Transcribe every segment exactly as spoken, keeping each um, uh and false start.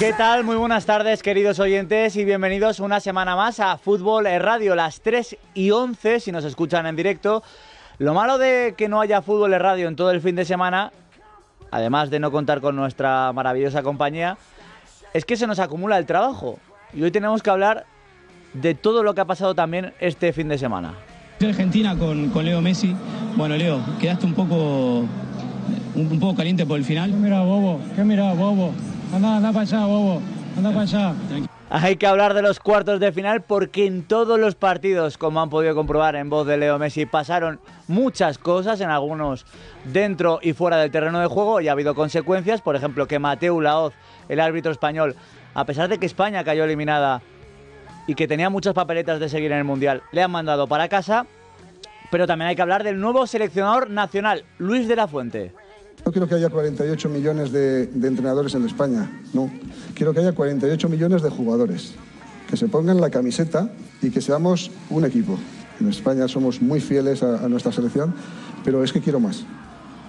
¿Qué tal? Muy buenas tardes, queridos oyentes, y bienvenidos una semana más a Fútbol es Radio, las tres y once, si nos escuchan en directo. Lo malo de que no haya Fútbol es Radio en todo el fin de semana, además de no contar con nuestra maravillosa compañía, es que se nos acumula el trabajo. Y hoy tenemos que hablar de todo lo que ha pasado también este fin de semana. Argentina con, con Leo Messi. Bueno, Leo, quedaste un poco, un, un poco caliente por el final. ¿Qué mirá, bobo? ¿Qué mirá, bobo? Anda, anda para allá, bobo. Anda para allá. Hay que hablar de los cuartos de final porque en todos los partidos, como han podido comprobar en voz de Leo Messi, pasaron muchas cosas, en algunos dentro y fuera del terreno de juego, y ha habido consecuencias. Por ejemplo, que Mateu Lahoz, el árbitro español, a pesar de que España cayó eliminada y que tenía muchas papeletas de seguir en el Mundial, le han mandado para casa. Pero también hay que hablar del nuevo seleccionador nacional, Luis de la Fuente. No quiero que haya cuarenta y ocho millones de, de entrenadores en España, no. Quiero que haya cuarenta y ocho millones de jugadores, que se pongan la camiseta y que seamos un equipo. En España somos muy fieles a, a nuestra selección, pero es que quiero más.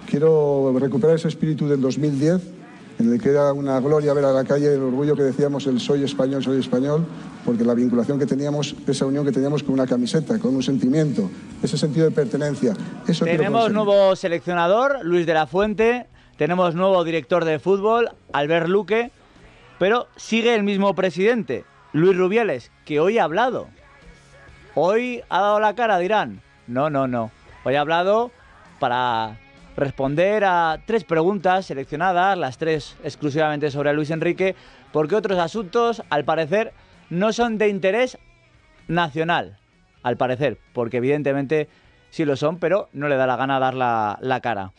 Quiero recuperar ese espíritu del dos mil diez, en el que era una gloria ver a la calle el orgullo que decíamos el soy español, soy español, porque la vinculación que teníamos, esa unión que teníamos con una camiseta, con un sentimiento, ese sentido de pertenencia. Eso tenemos nuevo seleccionador, Luis de la Fuente, tenemos nuevo director de fútbol, Albert Luque, pero sigue el mismo presidente, Luis Rubiales, que hoy ha hablado. Hoy ha dado la cara, dirán. No, no, no. Hoy ha hablado para responder a tres preguntas seleccionadas, las tres exclusivamente sobre Luis Enrique, porque otros asuntos, al parecer, no son de interés nacional. Al parecer, porque evidentemente sí lo son, pero no le da la gana dar la, la cara.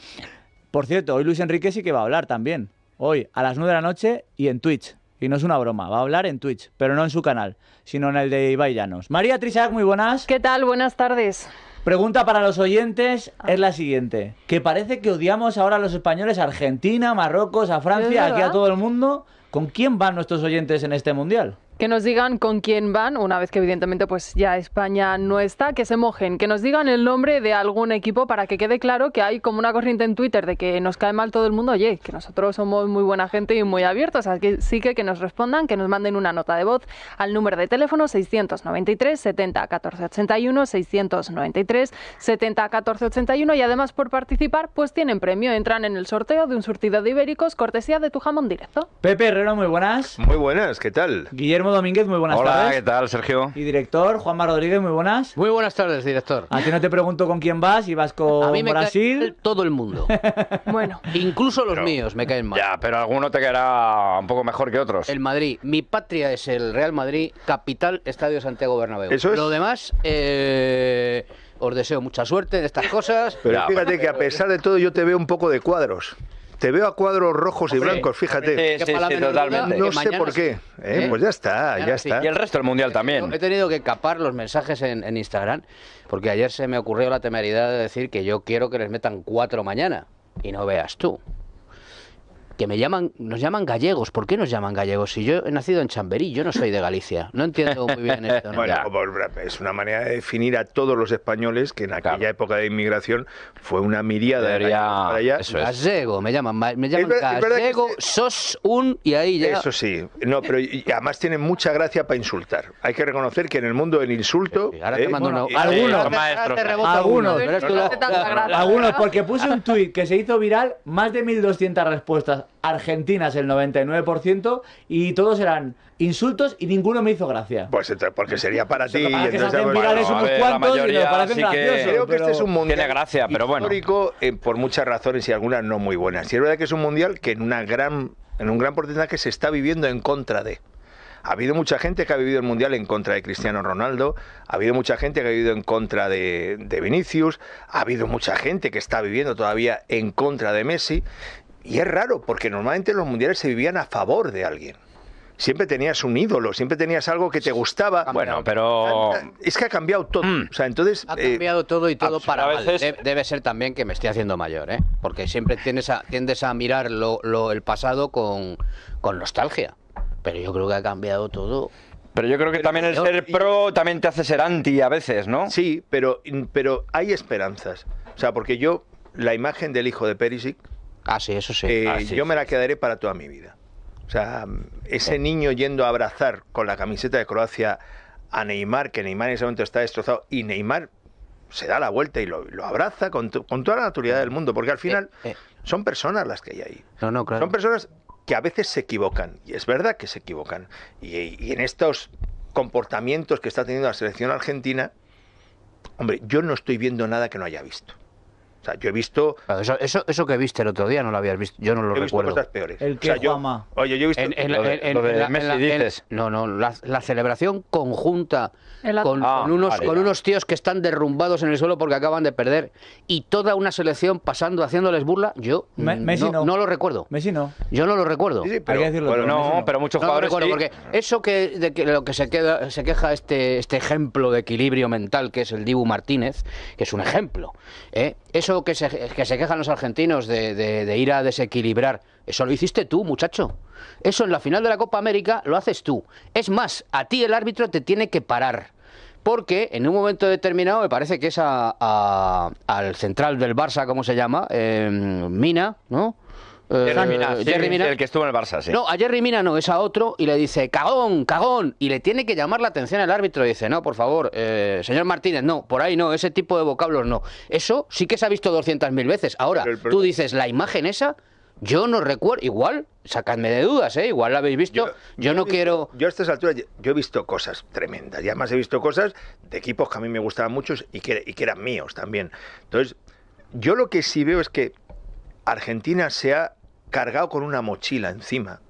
Por cierto, hoy Luis Enrique sí que va a hablar también. Hoy, a las nueve de la noche y en Twitch. Y no es una broma, va a hablar en Twitch, pero no en su canal, sino en el de Ibai Llanos. María Trisac, muy buenas. ¿Qué tal? Buenas tardes. Pregunta para los oyentes es la siguiente, que parece que odiamos ahora a los españoles, a Argentina, a Marruecos, a Francia, aquí a todo el mundo. ¿Con quién van nuestros oyentes en este Mundial? Que nos digan con quién van, una vez que evidentemente pues ya España no está, que se mojen, que nos digan el nombre de algún equipo para que quede claro que hay como una corriente en Twitter de que nos cae mal todo el mundo. Oye, que nosotros somos muy buena gente y muy abiertos, así que que nos respondan, que nos manden una nota de voz al número de teléfono seiscientos noventa y tres setenta catorce ochenta y uno, seiscientos noventa y tres setenta catorce ochenta y uno, y además por participar pues tienen premio, entran en el sorteo de un surtido de ibéricos cortesía de Tu Jamón Directo. Pepe Herrero, muy buenas. Muy buenas, ¿qué tal? Guillermo Domínguez, muy buenas. Hola, tardes. Hola, ¿qué tal, Sergio? Y director, Juanma Rodríguez, muy buenas. Muy buenas tardes, director. A ti no te pregunto con quién vas, si vas con a mí me Brasil. Cae todo el mundo. Bueno. Incluso los pero, míos me caen mal. Ya, pero alguno te caerá un poco mejor que otros. El Madrid. Mi patria es el Real Madrid, capital, Estadio Santiago Bernabéu. Eso es. Lo demás, eh, os deseo mucha suerte en estas cosas. Pero ya, fíjate pero... que a pesar de todo yo te veo un poco de cuadros. Te veo a cuadros rojos, hombre, y blancos, fíjate. Sí, sí, sí, totalmente. No sé por qué. Sí. ¿Eh? ¿Eh? Pues ya está, ya sí. está. Y el resto del Mundial también. He tenido que capar los mensajes en, en Instagram, porque ayer se me ocurrió la temeridad de decir que yo quiero que les metan cuatro mañana. Y no veas tú. Que me llaman, nos llaman gallegos. ¿Por qué nos llaman gallegos? Si yo he nacido en Chamberí, yo no soy de Galicia. No entiendo muy bien esto. Bueno, es una manera de definir a todos los españoles que en aquella claro. época de inmigración fue una miriada. Debería, para allá. Eso es. Gallego, me llaman, me llaman verdad, gallego, que... sos un y ahí ya. Eso sí. No, pero y además tienen mucha gracia para insultar. Hay que reconocer que en el mundo del insulto. Sí, ahora eh, te mando bueno, una... Algunos, eh, maestros, te rebota algunos, algunos, no, no, no, no, algunos, porque puse un tuit que se hizo viral, más de mil doscientas respuestas. Argentinas el noventa y nueve por ciento, y todos eran insultos y ninguno me hizo gracia. Pues entonces, porque sería para ti. Para que se hacen virales unos cuantos y nos parecen graciosos. Creo que este es un mundial histórico eh, por muchas razones y algunas no muy buenas. Y es verdad que es un mundial que en, una gran, en un gran porcentaje se está viviendo en contra de. Ha habido mucha gente que ha vivido el Mundial en contra de Cristiano Ronaldo, ha habido mucha gente que ha vivido en contra de, de Vinicius, ha habido mucha gente que está viviendo todavía en contra de Messi. Y es raro, porque normalmente los mundiales se vivían a favor de alguien. Siempre tenías un ídolo, siempre tenías algo que te gustaba. Bueno, pero... Es que ha cambiado todo. Mm. O sea, entonces, ha cambiado eh, todo y todo para mal. Veces... Debe ser también que me estoy haciendo mayor, ¿eh? Porque siempre tiendes a, tiendes a mirar lo, lo, el pasado con, con nostalgia. Pero yo creo que ha cambiado todo. Pero yo creo que pero también el yo, ser pro y... también te hace ser anti a veces, ¿no? Sí, pero, pero hay esperanzas. O sea, porque yo, la imagen del hijo de Perisic... Ah, sí, eso sí. Eh, ah, sí. Yo me la quedaré para toda mi vida. O sea, ese niño yendo a abrazar con la camiseta de Croacia a Neymar, que Neymar en ese momento está destrozado, y Neymar se da la vuelta y lo, lo abraza con, tu, con toda la naturalidad del mundo, porque al final eh, eh. son personas las que hay ahí. No, no, claro. Son personas que a veces se equivocan, y es verdad que se equivocan. Y, y en estos comportamientos que está teniendo la selección argentina, hombre, yo no estoy viendo nada que no haya visto. O sea, yo he visto... Eso, eso, eso que viste el otro día no lo habías visto, yo no lo he recuerdo. He visto cosas peores. El que o sea, yo, oye, yo he visto... En, en, lo de, en, lo de la, Messi, en, dices. En, no, no, la, la celebración conjunta con, ah, con, unos, vale, con unos tíos que están derrumbados en el suelo porque acaban de perder y toda una selección pasando, haciéndoles burla, yo Me, Messi no, no. no lo recuerdo. Messi no. Yo no lo recuerdo. Sí, sí, pero, Hay que decirlo pero no, no, pero muchos jugadores no lo recuerdo, sí. Porque eso que, de que lo que se, queda, se queja este, este ejemplo de equilibrio mental que es el Dibu Martínez, que es un ejemplo, ¿eh? Eso Que se, que se quejan los argentinos de, de, de ir a desequilibrar, eso lo hiciste tú, muchacho. Eso en la final de la Copa América lo haces tú. Es más, a ti el árbitro te tiene que parar, porque en un momento determinado, me parece que es a, a, al central del Barça, ¿cómo se llama? Eh, Mina, ¿no? Eh, Jerry Mina, sí, Jerry Mina. El que estuvo en el Barça, sí. No, a Jerry Mina no, es a otro, y le dice, cagón, cagón, y le tiene que llamar la atención al árbitro, y dice, no, por favor, eh, señor Martínez, no, por ahí no, ese tipo de vocablos no. Eso sí que se ha visto doscientas mil veces. Ahora, pero, pero, tú dices, la imagen esa, yo no recuerdo, igual, sacadme de dudas, ¿eh? Igual la habéis visto, yo, yo no yo, quiero... Yo a estas alturas, yo, yo he visto cosas tremendas, y además he visto cosas de equipos que a mí me gustaban muchos y que, y que eran míos también. Entonces, yo lo que sí veo es que Argentina se ha cargado con una mochila encima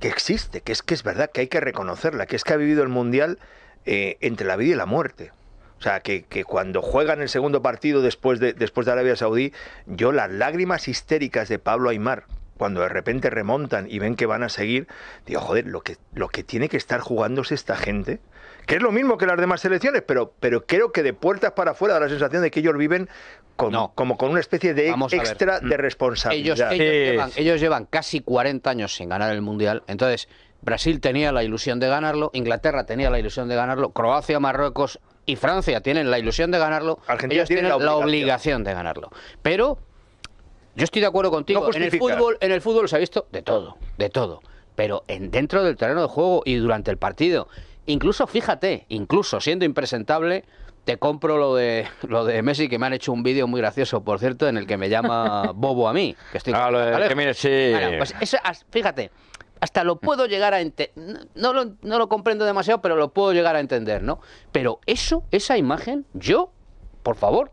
que existe, que es que es verdad, que hay que reconocerla, que es que ha vivido el Mundial eh, entre la vida y la muerte. O sea, que, que cuando juegan el segundo partido después de, después de Arabia Saudí, yo las lágrimas histéricas de Pablo Aimar, cuando de repente remontan y ven que van a seguir, digo, joder, lo que, lo que tiene que estar jugándose esta gente, que es lo mismo que las demás selecciones, pero, pero creo que de puertas para afuera da la sensación de que ellos viven con, no. como con una especie de Vamos extra de responsabilidad. Ellos, ellos, sí. llevan, ellos llevan casi cuarenta años sin ganar el Mundial, entonces Brasil tenía la ilusión de ganarlo, Inglaterra tenía la ilusión de ganarlo, Croacia, Marruecos y Francia tienen la ilusión de ganarlo, Argentina ellos tienen la obligación. la obligación de ganarlo, pero... Yo estoy de acuerdo contigo, no en el fútbol en el fútbol se ha visto de todo, de todo, pero en, dentro del terreno de juego y durante el partido, incluso fíjate, incluso siendo impresentable, te compro lo de lo de Messi, que me han hecho un vídeo muy gracioso, por cierto, en el que me llama bobo a mí, que estoy Ah, lo de que mire, sí. Bueno, pues eso, fíjate, hasta lo puedo llegar a entender, no lo, no lo comprendo demasiado, pero lo puedo llegar a entender, ¿no? Pero eso, esa imagen, yo, por favor,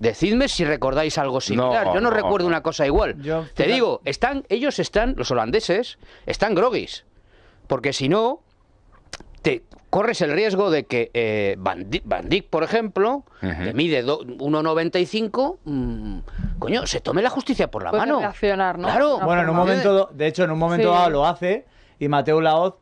decidme si recordáis algo similar. No, yo no, no recuerdo no. una cosa igual. Yo, Te final... digo, están, ellos están, los holandeses, están groguis. Porque si no, te corres el riesgo de que eh, Van Dijk, Van Dijk, por ejemplo, uh-huh. que mide uno noventa y cinco, mmm, coño, se tome la justicia por la Puede mano. Reaccionar, ¿no? Claro. Bueno, en un momento, de hecho, en un momento sí. dado lo hace y Mateu Lahoz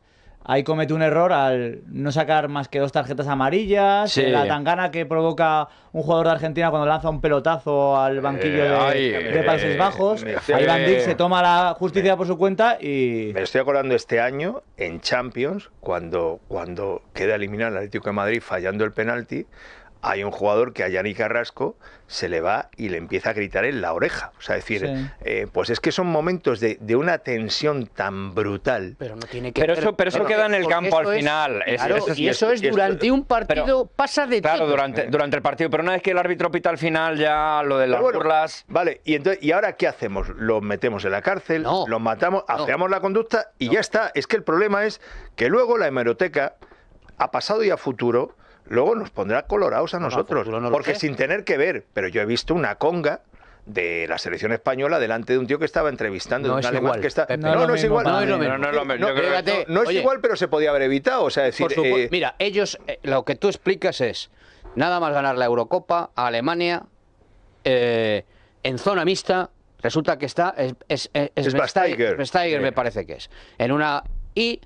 ahí comete un error al no sacar más que dos tarjetas amarillas, sí. la tangana que provoca un jugador de Argentina cuando lanza un pelotazo al banquillo eh, de, ay, de Países eh, Bajos. Estoy, ahí Van Dijk se toma la justicia me, por su cuenta y... Me estoy acordando este año en Champions, cuando, cuando queda eliminado el Atlético de Madrid fallando el penalti, hay un jugador que a Yanni Carrasco se le va y le empieza a gritar en la oreja. O sea, es decir, sí. eh, pues es que son momentos de, de una tensión tan brutal. Pero no tiene que Pero eso, pero eso no, queda no, en el campo al es, final. Claro, es, eso es, y eso es, es durante es, un partido, pero, pasa de claro, tiempo. Durante, durante el partido. Pero una vez que el árbitro pita al final, ya lo de las bueno, burlas... Vale, y entonces y ahora ¿qué hacemos? ¿Los metemos en la cárcel? No, ¿Los matamos? No, ¿Afeamos la conducta? Y no. ya está. Es que el problema es que luego la hemeroteca, a pasado y a futuro... Luego nos pondrá colorados a nosotros, no, no porque sé. sin tener que ver. Pero yo he visto una conga de la selección española delante de un tío que estaba entrevistando. No de un es alemán igual. Que está... no, no, no es igual. No, es igual, pero se podía haber evitado. O sea, decir, supuesto, eh... Mira, ellos, eh, lo que tú explicas es, nada más ganar la Eurocopa a Alemania, eh, en zona mixta, resulta que está... Es, es, es, es, es Vestager, Vestager, me parece que es. En una... Y,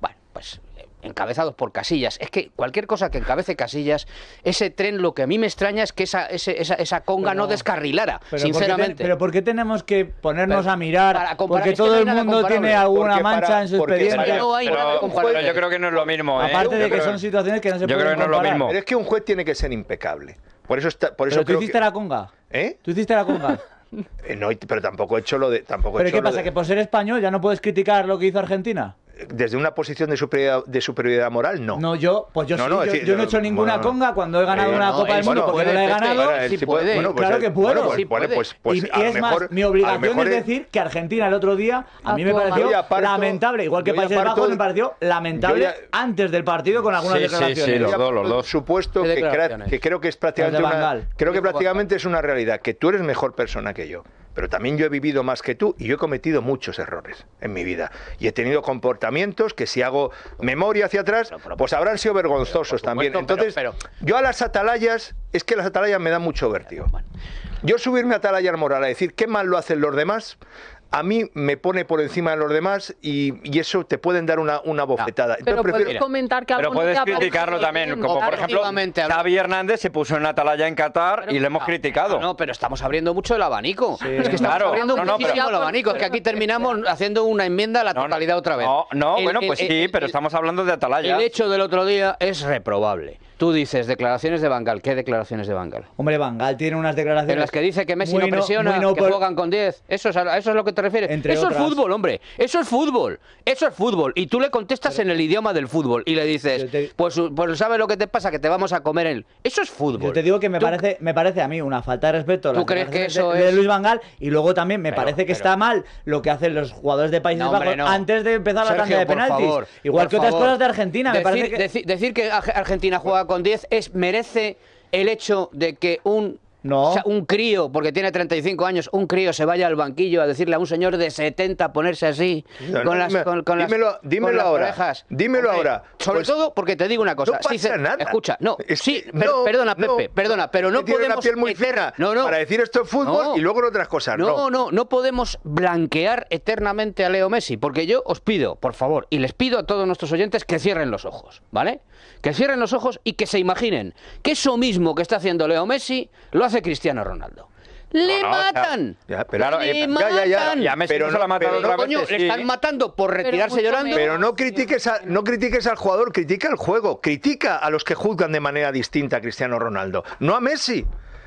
bueno, pues... encabezados por Casillas. Es que cualquier cosa que encabece Casillas, ese tren, lo que a mí me extraña es que esa, ese, esa, esa conga pero, no descarrilara, pero sinceramente. ¿Por te, pero ¿por qué tenemos que ponernos pero, a mirar? Porque todo el mundo tiene alguna mancha para, en su expediente. Pero, no hay pero, nada pero yo creo que no es lo mismo. ¿eh? Aparte yo de creo, que son situaciones que no se yo pueden creo que no comparar. Es lo mismo. Pero es que un juez tiene que ser impecable. Por eso está, por eso pero creo tú hiciste que... la conga. ¿Eh? ¿Tú hiciste la conga? No, pero tampoco he hecho lo de... Tampoco ¿Pero he hecho qué pasa? Lo de... ¿Que por ser español ya no puedes criticar lo que hizo Argentina? Desde una posición de superioridad, de superioridad moral, no. No, yo, pues yo no, sí, no, yo, decir, yo no he hecho ninguna bueno, conga cuando he ganado eh, una no, Copa del Mundo, bueno, porque no la he ganado. Bueno, sí puede, puede. Bueno, pues, claro que puedo. Bueno, pues, sí pues, pues, y, y es mejor, más, mi obligación es decir que Argentina el otro día a mí me pareció aparto, lamentable, igual que Países Bajos me pareció lamentable ya, antes del partido con algunas sí, declaraciones. Sí, sí, los dos, los dos. Supuesto que, que creo que es prácticamente una, creo que prácticamente es una realidad, que tú eres mejor persona que yo. Pero también yo he vivido más que tú y yo he cometido muchos errores en mi vida. Y he tenido comportamientos que si hago memoria hacia atrás, pues habrán sido vergonzosos también. Entonces, yo a las atalayas, es que las atalayas me dan mucho vértigo. Yo subirme a atalayar moral a decir qué mal lo hacen los demás, a mí me pone por encima de los demás y, y eso te pueden dar una, una bofetada. Pero Entonces, puedes prefiero... comentar que Pero puedes criticarlo también, como por ejemplo, Xavi Hernández se puso en atalaya en Qatar pero, y le hemos ah, criticado. No, pero estamos abriendo mucho el abanico. Sí. Es que estamos claro, abriendo no, no, muchísimo pero, el abanico. Es que aquí terminamos haciendo una enmienda a la totalidad no, otra vez. No, no el, bueno, pues el, sí, el, pero el, estamos hablando de atalaya. El hecho del otro día es reprobable. Tú dices declaraciones de Van Gaal. ¿Qué declaraciones de Van Gaal? Hombre, Van Gaal tiene unas declaraciones... En las que dice que Messi no presiona, no, que por... juegan con diez. Eso es, a, eso es lo que te refieres. Entre eso otras... es fútbol, hombre. Eso es fútbol. Eso es fútbol. Y tú le contestas pero... en el idioma del fútbol. Y le dices, te... pues, pues ¿sabes lo que te pasa? Que te vamos a comer el... Eso es fútbol. Yo te digo que me, tú... parece, me parece a mí una falta de respeto. ¿Tú crees que eso de, es...? De Luis Van Gaal. Y luego también me pero, parece que pero... está mal lo que hacen los jugadores de Países no, Bajos hombre, no. antes de empezar Sergio, la tanda de penaltis. Favor, Igual que favor. otras cosas de Argentina. Me decir, parece que... decir que Argentina juega con diez es merece el hecho de que un no. o sea, un crío, porque tiene treinta y cinco años, un crío se vaya al banquillo a decirle a un señor de setenta a ponerse así no, con las con, con dímelo, las, dímelo con ahora, las orejas. Dímelo okay. ahora. Sobre pues, todo porque te digo una cosa, no pasa si se, nada. escucha, no, es que, sí, per, no, perdona Pepe, no, perdona, pero no podemos una piel muy eter... fina no, no, para decir esto es fútbol no, y luego en otras cosas, no. No, no, no podemos blanquear eternamente a Leo Messi, porque yo os pido, por favor, y les pido a todos nuestros oyentes que cierren los ojos, ¿vale? Que cierren los ojos y que se imaginen que eso mismo que está haciendo Leo Messi lo hace Cristiano Ronaldo. ¡Le no, no, matan! Ya, ya, pero, ¡Le ya, matan! Ya, ya, ya me pero no, la pero no coño, sí. le están matando por retirarse pero llorando. Pero no critiques, a, no critiques al jugador, critica el juego. Critica a los que juzgan de manera distinta a Cristiano Ronaldo. No a Messi.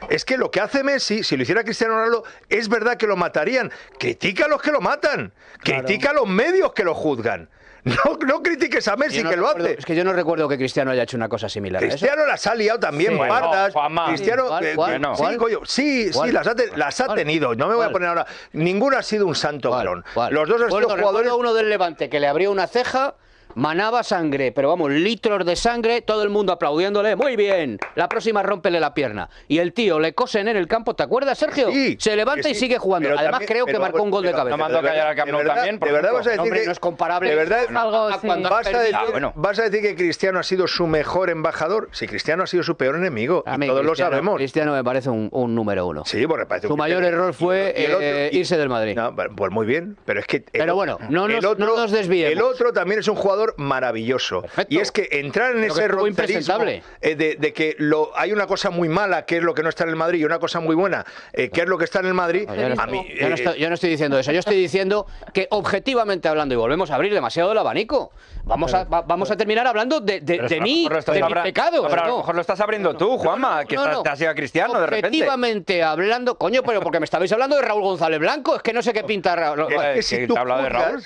Es que lo que hace Messi, si lo hiciera Cristiano Ronaldo, es verdad que lo matarían. Critica a los que lo matan. Claro. Critica a los medios que lo juzgan. No, no critiques a Messi, no que recuerdo, lo hace. Es que yo no recuerdo que Cristiano haya hecho una cosa similar. Cristiano las ha liado también, sí, pardas. Bueno, Cristiano, ¿Cuál, eh, cuál, no. sí, coño, sí, ¿cuál? sí, las ha, las ha tenido. No me voy ¿cuál? a poner ahora. Ninguno ha sido un santo varón. Los dos han bueno, sido jugadores. Uno del Levante que le abrió una ceja. Manaba sangre, pero vamos, litros de sangre, todo el mundo aplaudiéndole, muy bien, la próxima rómpele la pierna. Y el tío le cosen en el campo, ¿te acuerdas, Sergio? Sí, se levanta sí, y sigue jugando. Además también, creo que marcó un gol pero, de cabeza. No mandó a callar al Camp Nou también, porque no, no es comparable. De verdad, no, algo, a cuando sí. vas, a decir, ah, bueno. ¿Vas a decir que Cristiano ha sido su mejor embajador? Si sí, Cristiano ha sido su peor enemigo, y todos Cristiano, lo sabemos. Cristiano me parece un, un número uno. Sí, bueno, me parece un Su mayor error fue y, eh, y otro, eh, y, irse del Madrid. No, pues muy bien, pero es que... El, pero bueno, no nos, otro, no nos desviemos. El otro también es un jugador maravilloso. Perfecto. Y es que entrar en Creo ese romanticismo eh, de, de que lo, hay una cosa muy mala que es lo que no está en el Madrid y una cosa muy buena eh, que es lo que está en el Madrid. Yo no estoy diciendo eso, yo estoy diciendo que objetivamente hablando, y volvemos a abrir demasiado el abanico, vamos, pero, a, va, vamos a terminar hablando de, de, de mí, de mi abra... pecado. No, pero a lo mejor lo estás abriendo no, tú, Juanma, no, no, que no, no. te has ido a Cristiano de repente. Objetivamente hablando, coño, pero porque me estabais hablando de Raúl González Blanco, es que no sé qué pinta Raúl.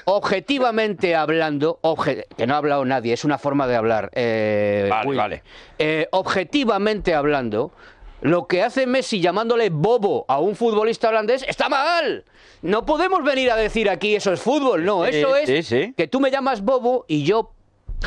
Objetivamente hablando, objetivamente que no ha hablado nadie, es una forma de hablar. Eh, vale, vale. Eh, objetivamente hablando, lo que hace Messi llamándole bobo a un futbolista holandés está mal. No podemos venir a decir aquí eso es fútbol, no, eso eh, es eh, sí. que tú me llamas bobo y yo...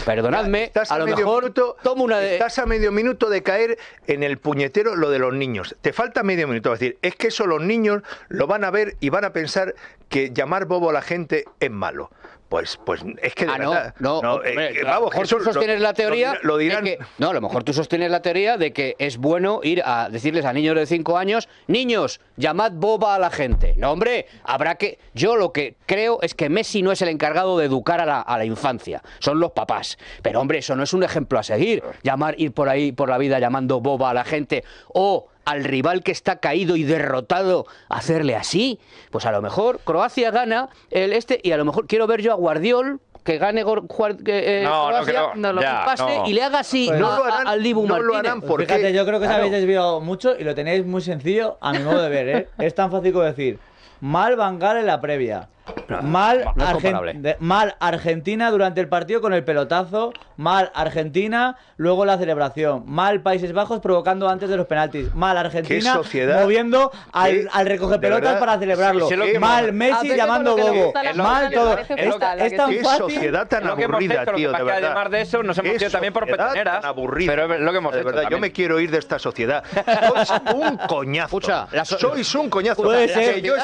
Perdonadme, estás a, a lo mejor minuto, tomo una de... Estás a medio minuto de caer en el puñetero lo de los niños. Te falta medio minuto. Es decir, es que eso los niños lo van a ver y van a pensar que llamar bobo a la gente es malo. Pues, pues es que de ah, verdad... No, no, no eh, a vamos, a mejor eso, tú sostienes lo, la teoría... Lo, lo dirán... que, no, a lo mejor tú sostienes la teoría de que es bueno ir a decirles a niños de cinco años... Niños, llamad boba a la gente. No, hombre, habrá que... Yo lo que creo es que Messi no es el encargado de educar a la, a la infancia. Son los papás. Pero hombre, eso no es un ejemplo a seguir. Llamar, ir por ahí por la vida llamando boba a la gente o al rival que está caído y derrotado hacerle así. Pues a lo mejor Croacia gana el este y a lo mejor quiero ver yo a Guardiol que gane Croacia, eh, no, no, no, nos lo ya, pase no. y le haga así pues a, no harán, al Dibu Martínez. No lo harán porque... Pues fíjate, yo creo que os claro. habéis desviado mucho y lo tenéis muy sencillo a mi modo de ver, ¿eh? Es tan fácil como decir, mal Van Gaal en la previa, mal, no Argen... de... mal Argentina durante el partido con el pelotazo, mal Argentina luego la celebración, mal Países Bajos provocando antes de los penaltis, mal Argentina moviendo al, al recoger pelotas para celebrarlo, sí, que... mal Messi a llamando bobo, mal todo. Es, es tan fácil. Sociedad tan aburrida, tío, de verdad. Además de eso nos hemos ido también por petaneras, pero es lo que hemos hecho. Yo me quiero ir de esta sociedad. Sois un coñazo. Sois un coñazo. Yo he seguido,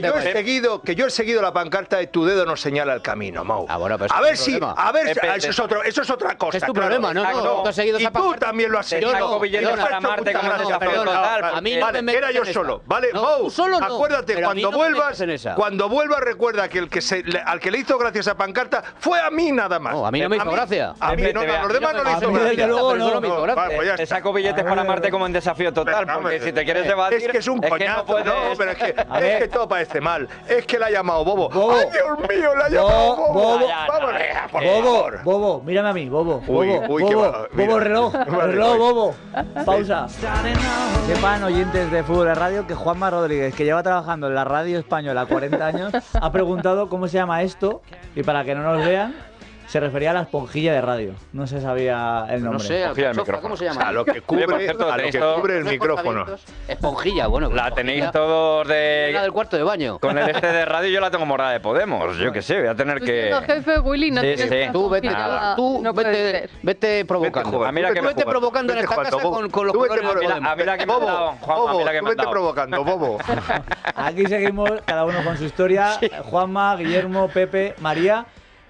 yo he seguido que yo he seguido la pancarta de tu dedo nos señala el camino, Mau. Ah, bueno, a ver si, a ver, eso es otro, eso es otra cosa. Es tu claro. problema, ¿no? no, no. Tú y tú también lo has seguido. Era yo solo, ¿vale? No, Mau, solo no. acuérdate, pero cuando no vuelvas, cuando vuelvas recuerda que el que se, al que le hizo gracia esa pancarta fue a mí nada más. No, a mí no me hizo gracia. A mí no, a los demás no le hizo gracia. Luego no me hizo gracia. Te saco billetes para Marte como en desafío total, porque si te quieres debatir... Es que es un coñazo, no, pero es que todo parece mal. Es que la ha llamado bobo. bobo. ¡Ay, Dios mío! La ha llamado bobo. Bobo. Vámonos, por favor. Bobo, bobo, mírame a mí, bobo. Uy, bobo, uy, bobo, qué bobo, bobo reloj, reloj, bobo. Pausa. Sepan, oyentes de Fútbol de Radio, que Juanma Rodríguez, que lleva trabajando en la radio española cuarenta años, ha preguntado cómo se llama esto, y para que no nos vean, se refería a la esponjilla de radio. No se sabía el nombre. No sé, esponjilla del micrófono. ¿Cómo se llama? O sea, a lo que cubre, cierto, a lo que cubre el micrófono. Esponjilla, bueno. La esponjilla tenéis todos de... La del cuarto de baño. Con el este de radio yo la tengo morada de Podemos. Yo qué sé, voy a tener que... No, jefe, Willy, no sí, sí. Tú vete, nada. Tú no vete, vete provocando. Vete, a mí la que tú vete provocando vete en esta casa con, con los colores de Podemos. A mí la que me han dado, Juanma, a mí la que me han dado. Vete provocando, bobo. Aquí seguimos cada uno con su historia. Juanma, Guillermo, Pepe, María...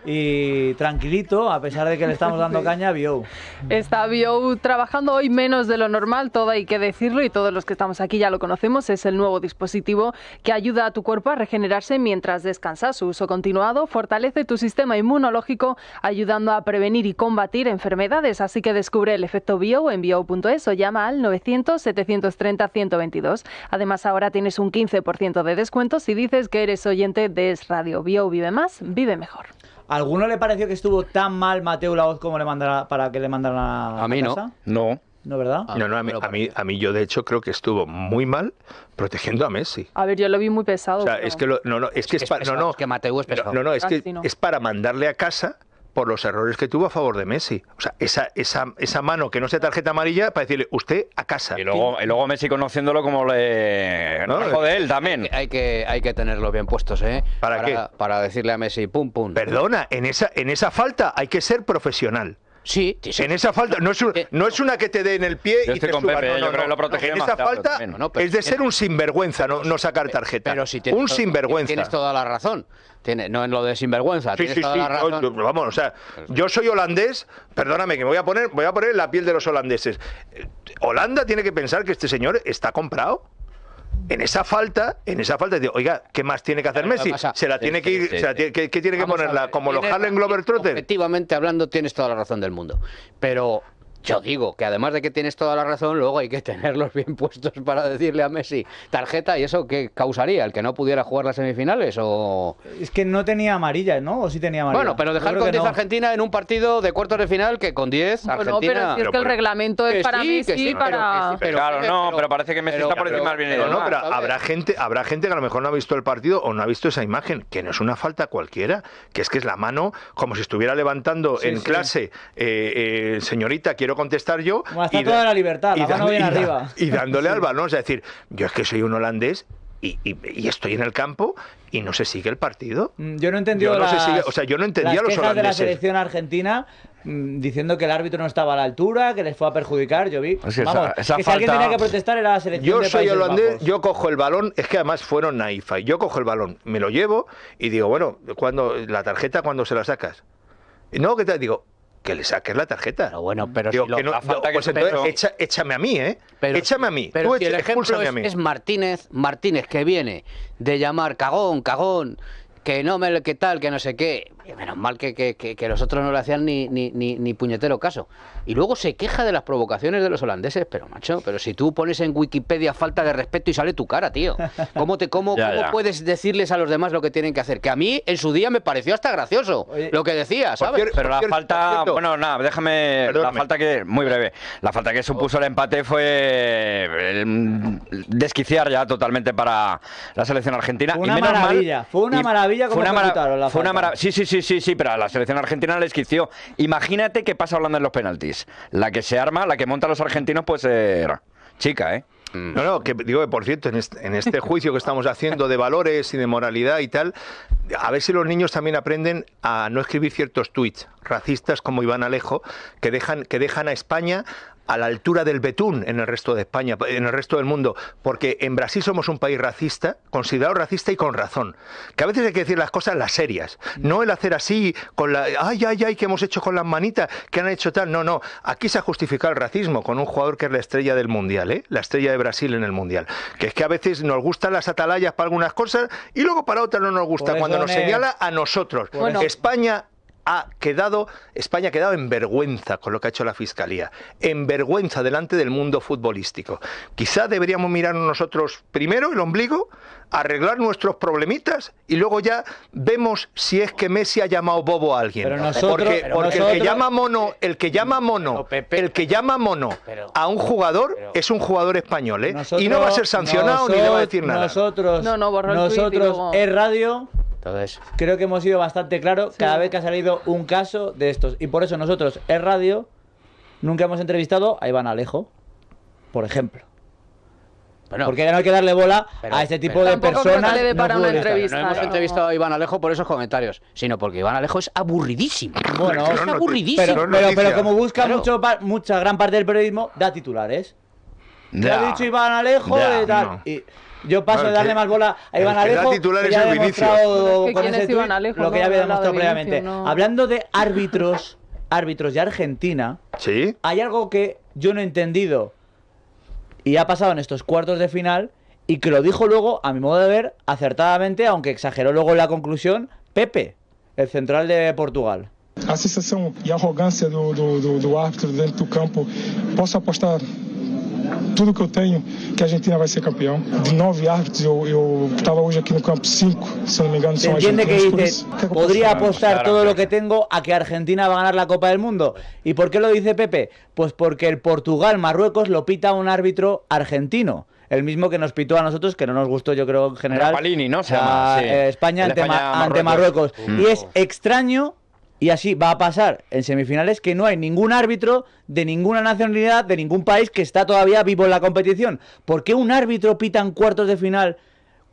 Y tranquilito, a pesar de que le estamos dando caña a Biou. Está Biou trabajando hoy menos de lo normal, todo hay que decirlo, y todos los que estamos aquí ya lo conocemos. Es el nuevo dispositivo que ayuda a tu cuerpo a regenerarse mientras descansas. Su uso continuado fortalece tu sistema inmunológico, ayudando a prevenir y combatir enfermedades. Así que descubre el efecto Biou en biou punto es o llama al novecientos setecientos treinta ciento veintidós. Además, ahora tienes un quince por ciento de descuento si dices que eres oyente de esRadio. Biou vive más, vive mejor. ¿Alguno le pareció que estuvo tan mal Mateu Lahoz como le mandara, para que le mandaran a, a mí casa? No, no. ¿No, verdad? No, no, a mí, a, mí, a mí yo de hecho creo que estuvo muy mal protegiendo a Messi. A ver, yo lo vi muy pesado. O sea, pero... es que lo, no, no, es que, es que es pesado, no, no, es que Mateu es pesado. No, no, es que Casi no. es para mandarle a casa por los errores que tuvo a favor de Messi. O sea, esa, esa, esa mano que no sea tarjeta amarilla para decirle, usted a casa. Y luego, y luego Messi conociéndolo como le... No, no, de él también. Hay que, hay que tenerlos bien puestos, ¿eh? ¿Para, ¿Para qué? Para decirle a Messi, pum, pum. Perdona, en esa, en esa falta hay que ser profesional. Sí, sí, sí. En esa falta, no es, un, no es una que te dé en el pie yo y te suba. Pepe, no, no, yo creo no, que lo protege no, más. En esa falta claro, también, no, pero, es de ser un sinvergüenza, no, no sacar tarjeta. Pero si tienes, un sinvergüenza. Tienes toda la razón. Tiene, no en lo de sinvergüenza. Sí, tienes sí, toda sí. La razón. No, vamos, o sea, yo soy holandés, perdóname, que me voy a poner, voy a poner la piel de los holandeses. Holanda tiene que pensar que este señor está comprado. En esa falta, en esa falta, digo, oiga, ¿qué más tiene que hacer Messi? Se la tiene que ir, se la tiene, ¿qué, qué tiene que ponerla? Como los Harlem Globetrotters. Efectivamente hablando, tienes toda la razón del mundo. Pero yo digo que además de que tienes toda la razón, luego hay que tenerlos bien puestos para decirle a Messi tarjeta. ¿Y eso qué causaría? ¿El que no pudiera jugar las semifinales? O es que no tenía amarilla, ¿no? O sí tenía amarilla. Bueno, pero dejar con diez no. Argentina en un partido de cuartos de final que con diez Argentina... Bueno, pero es cierto que el reglamento es que para sí, Messi que sí, para... Pero, pero, claro, no, pero, pero parece que Messi pero, está por encima del bien. Pero, pero, pero, pero, pero no, pero habrá gente, habrá gente que a lo mejor no ha visto el partido o no ha visto esa imagen, que no es una falta cualquiera, que es que es la mano como si estuviera levantando sí, en sí. clase eh, eh, señorita, quiero contestar yo hasta y, toda da, la libertad, la y, dando, y, arriba. Da, y dándole sí. al balón, o sea, es decir, yo es que soy un holandés y, y, y estoy en el campo y no se sigue el partido. Yo no entendía no o sea, yo no entendía las los holandeses de la selección argentina diciendo que el árbitro no estaba a la altura, que les fue a perjudicar. Yo vi, vamos, esa, esa que falta... si alguien tenía que protestar era la selección. Yo soy holandés, yo cojo el balón, es que además fueron naifa, yo cojo el balón, me lo llevo y digo, bueno, cuando la tarjeta cuando se la sacas. No, ¿qué te digo? Que le saques la tarjeta. Pero bueno, pero digo, si lo, que no, la falta no, pues que entonces echa, échame a mí, ¿eh? Pero, échame a mí. Pero tú si echa, el ejemplo es, es Martínez, Martínez que viene de llamar cagón, cagón, que no me que tal, que no sé qué. Menos mal que, que, que, que los otros no le hacían ni, ni, ni, ni puñetero caso. Y luego se queja de las provocaciones de los holandeses. Pero, macho, pero si tú pones en Wikipedia falta de respeto y sale tu cara, tío. ¿Cómo, te, cómo, ya, cómo ya. puedes decirles a los demás lo que tienen que hacer? Que a mí, en su día, me pareció hasta gracioso. Oye, lo que decía, ¿sabes? Cierto, pero la cierto, falta... Bueno, nada, déjame... Perdóname. La falta que... Muy breve. La falta que supuso el empate fue el desquiciar ya totalmente para la selección argentina. Fue una y menos maravilla. Mal, fue una maravilla como ejecutaron. Fue una maravilla. Sí, sí, sí. Sí, sí, sí, pero a la selección argentina les quició. Imagínate qué pasa Holanda en los penaltis. La que se arma, la que monta a los argentinos, pues era chica, ¿eh? No, no, que digo que por cierto, en este, en este juicio que estamos haciendo de valores y de moralidad y tal, a ver si los niños también aprenden a no escribir ciertos tuits racistas como Iván Alejo, que dejan, que dejan a España a la altura del betún en el resto de España, en el resto del mundo, porque en Brasil somos un país racista, considerado racista y con razón, que a veces hay que decir las cosas las serias, no el hacer así con la, ay, ay, ay, que hemos hecho con las manitas, que han hecho tal, no, no, aquí se ha justificado el racismo con un jugador que es la estrella del Mundial, ¿eh? La estrella de Brasil en el Mundial, que es que a veces nos gustan las atalayas para algunas cosas y luego para otras no nos gusta, cuando nos señala a nosotros, bueno. España... Ha quedado, España ha quedado en vergüenza con lo que ha hecho la Fiscalía, en vergüenza delante del mundo futbolístico. Quizá deberíamos mirar nosotros primero el ombligo, arreglar nuestros problemitas y luego ya vemos si es que Messi ha llamado bobo a alguien. Pero nosotros, porque pero porque nosotros... el que llama mono, el que llama mono, Pepe, el que llama mono a un jugador pero, es un jugador español, ¿eh? Nosotros, y no va a ser sancionado nosotros, ni le va a decir nada. Nosotros, no, no, nosotros no. Es radio. Entonces, creo que hemos sido bastante claros sí. cada vez que ha salido un caso de estos. Y por eso nosotros, en radio, nunca hemos entrevistado a Iván Alejo, por ejemplo. Bueno, porque ya no hay que darle bola pero, a este tipo pero, de personas. De para no, una entrevista, no hemos no. entrevistado a Iván Alejo por esos comentarios, sino porque Iván Alejo es aburridísimo. Bueno, es aburridísimo. Pero, pero, pero como busca claro. mucho, mucha gran parte del periodismo, da titulares. Ya, ya ha dicho Iván Alejo ya, y tal. No. Y, yo paso de darle que, más bola a Iván Alejo, que ya es había demostrado con ese tuit, Alejo, lo que ya había demostrado de previamente. No. Hablando de árbitros, árbitros de Argentina, ¿sí? Hay algo que yo no he entendido y ha pasado en estos cuartos de final y que lo dijo luego, a mi modo de ver, acertadamente, aunque exageró luego la conclusión, Pepe, el central de Portugal. La sensación y arrogancia del árbitro dentro del campo, ¿puedo apostar? Tudo que eu tenho, que a Argentina vai ser campeão. De nove árbitros, eu, eu estava hoje aqui no campo, cinco, se não me engano, são argentinos. ¿Entiende que dices, podría apostar todo lo que tengo a que Argentina va a ganar la Copa del Mundo? ¿Y por qué lo dice Pepe? Pues porque el Portugal-Marruecos lo pita un árbitro argentino. El mismo que nos pitó a nosotros, que no nos gustó, yo creo, en general. Rapallini, ¿no? Se llama, sí. España, ante, España ma ante Marruecos. Marruecos. Mm. Y es extraño... Y así va a pasar en semifinales que no hay ningún árbitro de ninguna nacionalidad, de ningún país que está todavía vivo en la competición. ¿Por qué un árbitro pita en cuartos de final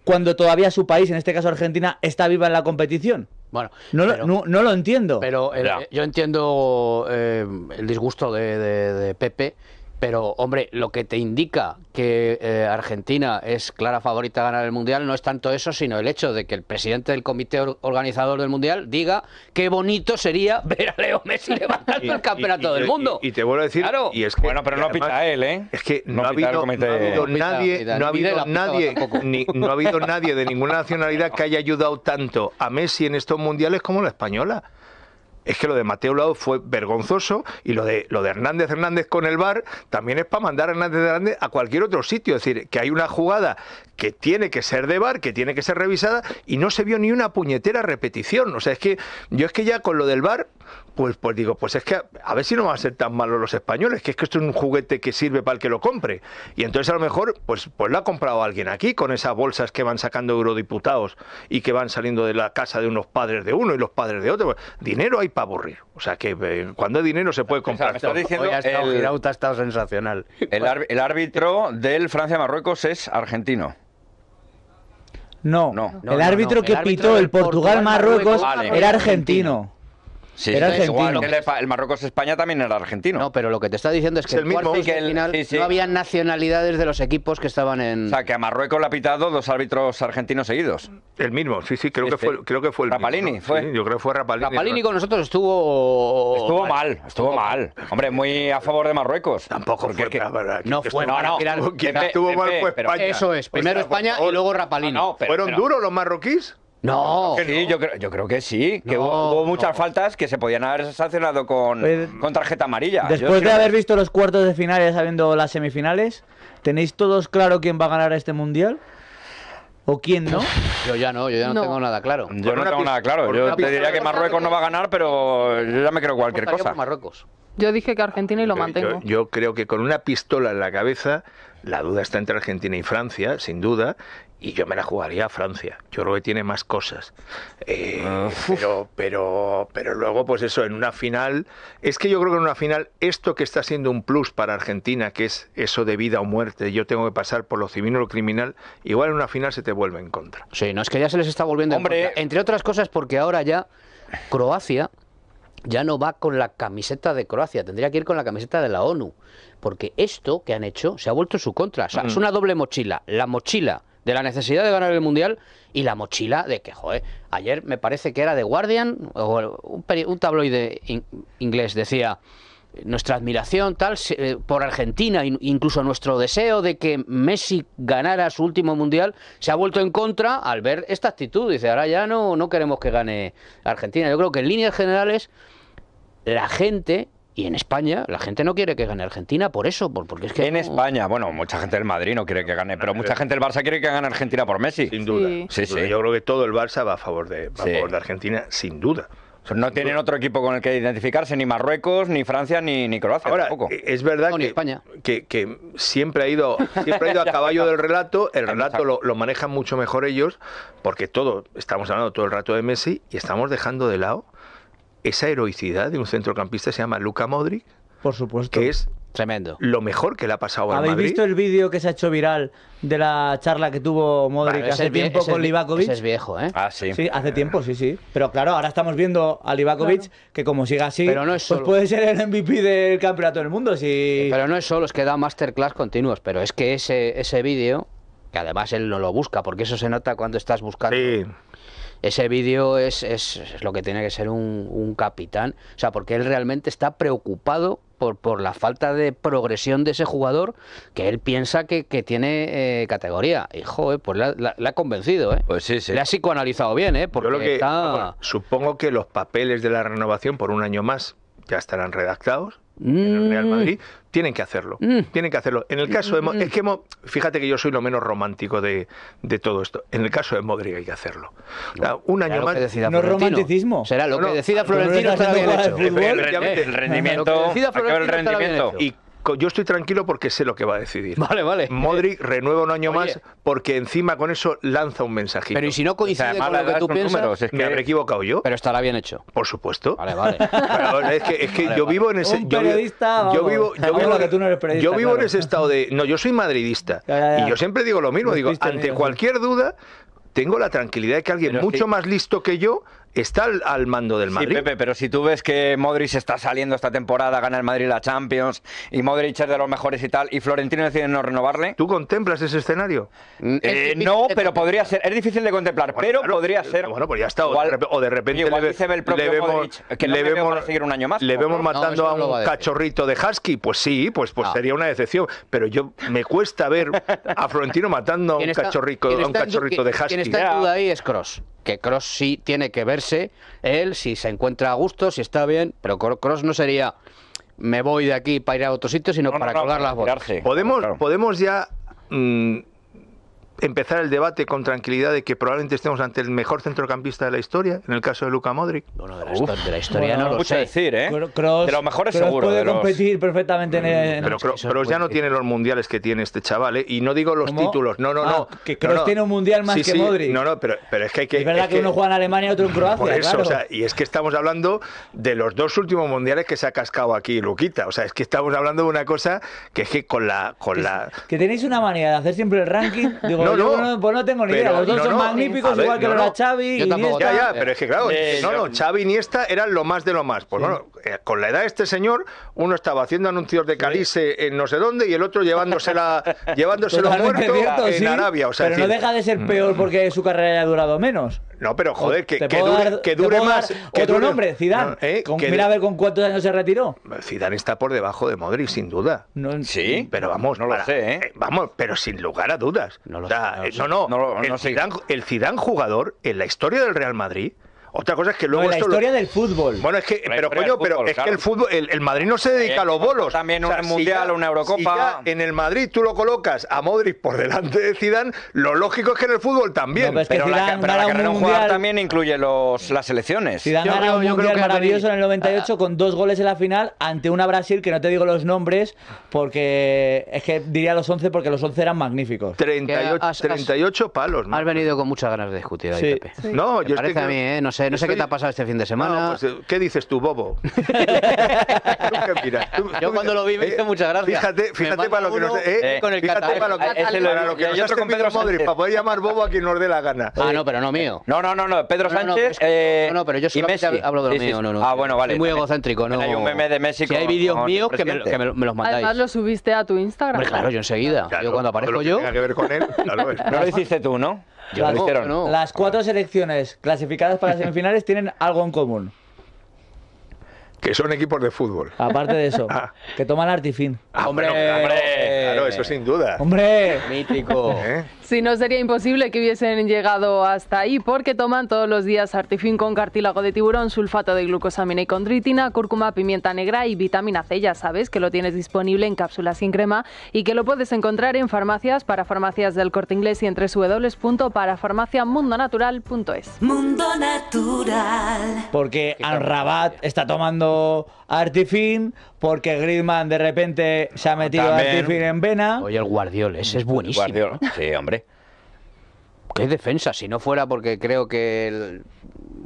cuando todavía su país, en este caso Argentina, está viva en la competición? Bueno, no, pero, lo, no, no lo entiendo. Pero el, yo entiendo eh, el disgusto de, de, de Pepe. Pero, hombre, lo que te indica que eh, Argentina es clara favorita a ganar el Mundial no es tanto eso, sino el hecho de que el presidente del comité or organizador del Mundial diga qué bonito sería ver a Leo Messi levantando el campeonato y, y, del mundo. Y, y te vuelvo a decir... Claro. Y es que, bueno, pero no además, pita él, ¿eh? Es que no, no, ha, habido, comité... no ha habido nadie, no ha habido nadie, ni, no ha habido nadie de ninguna nacionalidad que haya ayudado tanto a Messi en estos Mundiales como la española. Es que lo de Mateu Lahoz fue vergonzoso y lo de lo de Hernández Hernández con el V A R también es para mandar a Hernández Hernández a cualquier otro sitio. Es decir, que hay una jugada que tiene que ser de V A R, que tiene que ser revisada y no se vio ni una puñetera repetición. O sea, es que yo es que ya con lo del V A R, pues, pues digo, pues es que a, a ver si no van a ser tan malos los españoles, que es que esto es un juguete que sirve para el que lo compre. Y entonces a lo mejor, pues, pues lo ha comprado alguien aquí con esas bolsas que van sacando eurodiputados y que van saliendo de la casa de unos padres de uno y los padres de otro. Dinero hay para aburrir. O sea, que eh, cuando hay dinero se puede comprar. O sea, me estás diciendo, el Girauta ha estado sensacional. El, el árbitro del Francia-Marruecos es argentino. No, no, no el árbitro no, no. que el árbitro pitó el Portugal-Marruecos Portugal, vale. era argentino. Sí, era argentino. Igual, el, el Marruecos-España también era argentino. No, pero lo que te está diciendo es que es el mismo, que el, final sí, sí. no había nacionalidades de los equipos que estaban en... O sea, que a Marruecos le ha pitado dos árbitros argentinos seguidos. El mismo, sí, sí, creo, este. que, fue, creo que fue el Rapallini, mismo. Fue. Sí, yo creo que fue Rapallini. Rapallini con nosotros estuvo... Estuvo mal, estuvo mal. Hombre, muy a favor de Marruecos. Tampoco porque fue... Que, que, no fue, no, no. Quien estuvo mal fue España. Eso es, primero España y luego Rapallini. ¿Fueron duros los marroquíes? No, no sí, yo, creo, yo creo que sí, que no, hubo, hubo muchas no. faltas que se podían haber sancionado con, eh, con tarjeta amarilla. Después yo de creo... haber visto los cuartos de finales, habiendo las semifinales, ¿tenéis todos claro quién va a ganar este Mundial? ¿O quién no? Yo ya no, yo ya no, no. tengo nada claro. Yo no tengo nada claro, yo te diría que Marruecos no va a ganar, pero yo ya me creo cualquier cosa. Marruecos. Yo dije que Argentina y lo mantengo. Yo, yo creo que con una pistola en la cabeza, la duda está entre Argentina y Francia, sin duda, y yo me la jugaría a Francia. Yo creo que tiene más cosas. Eh, uh, pero, pero, pero luego, pues eso, en una final... Es que yo creo que en una final, esto que está siendo un plus para Argentina, que es eso de vida o muerte, yo tengo que pasar por lo civil o lo criminal, igual en una final se te vuelve en contra. Sí, no, es que ya se les está volviendo Hombre. en contra. Entre otras cosas porque ahora ya Croacia... ya no va con la camiseta de Croacia, tendría que ir con la camiseta de la ONU, porque esto que han hecho se ha vuelto su contra. O sea, mm. es una doble mochila, la mochila de la necesidad de ganar el Mundial y la mochila de que, joder, ayer me parece que era The Guardian, o un, un tabloide in inglés decía, nuestra admiración tal por Argentina, incluso nuestro deseo de que Messi ganara su último Mundial, se ha vuelto en contra al ver esta actitud. Dice, ahora ya no, no queremos que gane Argentina. Yo creo que en líneas generales la gente, y en España, la gente no quiere que gane Argentina por eso. Por, porque es que en no... España, bueno, mucha gente del Madrid no quiere que gane, pero mucha gente del Barça quiere que gane Argentina por Messi. Sin duda. Sí. Sí, sí. Yo creo que todo el Barça va a favor de, va sí. a favor de Argentina, sin duda. No tienen otro equipo con el que identificarse, ni Marruecos, ni Francia, ni, ni Croacia. Ahora, tampoco. Es verdad que, España. Que, que siempre ha ido, siempre ha ido a caballo del relato, el relato lo, lo manejan mucho mejor ellos, porque todo, estamos hablando todo el rato de Messi y estamos dejando de lado esa heroicidad de un centrocampista que se llama Luka Modric, por supuesto, que es tremendo. Lo mejor que le ha pasado a Madrid. ¿Habéis visto el vídeo que se ha hecho viral de la charla que tuvo Modric bueno, hace tiempo es con Libakovic? Ese es viejo, ¿eh? Ah, sí. Sí, hace tiempo, sí, sí. Pero claro, ahora estamos viendo a Libakovic claro. que como siga así, pero no es solo... pues puede ser el M V P del campeonato del mundo. Si... Pero no es solo, es que da masterclass continuos. Pero es que ese, ese vídeo, que además él no lo busca, porque eso se nota cuando estás buscando... Sí. Ese vídeo es, es, es lo que tiene que ser un, un capitán. O sea, porque él realmente está preocupado por, por la falta de progresión de ese jugador que él piensa que, que tiene eh, categoría. Y, joder, pues le ha convencido, ¿eh? Pues sí, sí. Le ha psicoanalizado bien, ¿eh? Porque Yo lo que, está... bueno, supongo que los papeles de la renovación por un año más ya estarán redactados en el Real Madrid, tienen que hacerlo, mm. tienen que hacerlo. En el caso de Mo es que Mo fíjate que yo soy lo menos romántico de, de todo esto. En el caso de Modric hay que hacerlo. O sea, un año más. No romanticismo. Será lo no, que decida Florentino. Está bien hecho. El rendimiento. El rendimiento. Y yo estoy tranquilo porque sé lo que va a decidir. Vale, vale. Modric renueva un año Oye. más porque encima con eso lanza un mensajito. Pero y si no coincide o sea, con lo que tú piensas... Números, es que... Me habré equivocado yo. Pero estará bien hecho. Por supuesto. Vale, vale. Pero es que, es que vale, yo vale. vivo en ese... Un periodista... Yo, yo vivo, yo vivo, que tú no eres periodista, yo vivo claro. en ese estado de... No, yo soy madridista. Ya, ya, ya. Y yo siempre digo lo mismo. No digo, ante mío, cualquier duda... Tengo la tranquilidad de que alguien pero mucho sí. más listo que yo está al, al mando del Madrid. Sí, Pepe, pero si tú ves que Modric se está saliendo esta temporada, gana el Madrid la Champions, y Modric es de los mejores y tal, y Florentino decide no renovarle... ¿Tú contemplas ese escenario? ¿Es eh, no, pero podría ser... Es difícil de contemplar, bueno, pero claro, podría ser... Bueno, pues ya está, igual, o de repente igual le, se ve el propio le vemos, Modric, que no le vemos, para seguir un año más. ¿Le vemos no, matando no, a un a cachorrito de husky? Pues sí, pues, pues ah. sería una decepción, pero yo me cuesta ver a Florentino matando a un, está, cachorrito, a un cachorrito de husky. Quien está en duda ahí es Kroos, que Kroos sí tiene que verse, él si se encuentra a gusto, si está bien, pero Kroos no sería me voy de aquí para ir a otro sitio, sino no, para no, colar no, las botas. Podemos, claro. podemos ya mmm, empezar el debate con tranquilidad de que probablemente estemos ante el mejor centrocampista de la historia, en el caso de Luka Modric. Bueno, de la, Uf, de la historia bueno, no lo mucho sé. Decir, ¿eh? Kroos, de los mejores Kroos seguro. Puede de los... competir perfectamente en el... Pero Kroos, Kroos ya no tiene los mundiales que tiene este chaval, ¿eh? Y no digo los ¿Cómo? títulos, no, no, ah, no. Que Kroos no, no. tiene un mundial más sí, que sí. Modric. No, no, pero, pero es que hay que... Es verdad es que, que uno juega en Alemania y otro en Croacia, por eso, claro. o sea, y es que estamos hablando de los dos últimos mundiales que se ha cascado aquí Luquita. O sea, es que estamos hablando de una cosa que es que con la... Con que, la... que tenéis una manía de hacer siempre el ranking, digo, No, no, no, pues no tengo ni pero, idea. Los dos no, son no, magníficos, ver, igual que no, los de Xavi y Iniesta. Ya, ya, pero es que claro, eh, no, no, Xavi y Iniesta eran lo más de lo más. Pues sí. bueno, eh, con la edad de este señor, uno estaba haciendo anuncios de Calice sí. en no sé dónde y el otro llevándosela, llevándoselo muerto cierto, en sí, Arabia. O sea, pero decir, no deja de ser peor porque su carrera haya durado menos. No, pero joder, que, que dure, dar, que dure más. Que otro dure... nombre, Zidane. No, eh, con, que... Mira a ver con cuántos años se retiró. Zidane está por debajo de Modric, sin duda. No, sí, pero vamos, no lo para, sé, ¿eh? Vamos, pero sin lugar a dudas. No lo o sea, sé. No, no, no, no el, no sé. Zidane, el Zidane jugador en la historia del Real Madrid. Otra cosa es que luego no, en la esto historia lo... del fútbol. Bueno, es que pero coño, fútbol, pero claro. es que el fútbol el, el Madrid no se dedica sí, a los bolos. También un o sea, mundial, si ya, una Eurocopa. Si en el Madrid tú lo colocas a Modric por delante de Zidane, lo lógico es que en el fútbol también, no, pero, pero la, pero la carrera de un jugador también incluye los las selecciones. Zidane yo, gana yo, un yo mundial creo que maravilloso en el noventa y ocho ah, con dos goles en la final ante una Brasil que no te digo los nombres porque es que diría los once porque los once eran magníficos. treinta y ocho, has, treinta y ocho palos, ¿no? Has venido con muchas ganas de discutir ahí, sí. Pepe. Sí. No, yo parece a mí, eh, no sé. No sé Estoy... qué te ha pasado este fin de semana. No, pues, ¿qué dices tú, Bobo? Mira, tú, yo cuando lo vi me hizo eh, muchas gracias. Fíjate, fíjate para lo que nos... Eh, eh, con el fíjate para lo que, eh, el, para lo que nos otro con Pedro Sánchez. Modric, para poder llamar Bobo a quien nos dé la gana. Ah, no, pero no mío. No, no, no, no. Pedro Sánchez no, no, es que, eh, no, no, pero yo solamente hablo de lo sí, mío. Sí, no, no, ah, bueno, vale. Soy muy egocéntrico, ¿no? Hay un meme de Messi. Si hay vídeos míos que me los mandáis. Además lo subiste a tu Instagram. Claro, yo enseguida. Yo cuando aparezco yo... que ver con él. No lo hiciste tú, ¿no? Las, no. Las cuatro selecciones clasificadas para las semifinales tienen algo en común. Que son equipos de fútbol. Aparte de eso, ah. que toman Artifin. Ah, ¡Hombre! Hombre, hombre claro, eso sin duda. ¡Hombre! Mítico. ¿Eh? Si no, sería imposible que hubiesen llegado hasta ahí porque toman todos los días Artifin con cartílago de tiburón, sulfato de glucosamina y condritina, cúrcuma, pimienta negra y vitamina C. Ya sabes que lo tienes disponible en cápsulas sin crema y que lo puedes encontrar en farmacias, parafarmacias del Corte Inglés y en www punto parafarmacia mundo natural punto es. Mundo Natural. Porque Al-Rabat está tomando Artifin, porque Griezmann de repente se ha metido También. Artifin en vena. Oye, el Guardiola, ese es buenísimo. Guardiola. Sí, hombre. Qué defensa, si no fuera porque creo que el...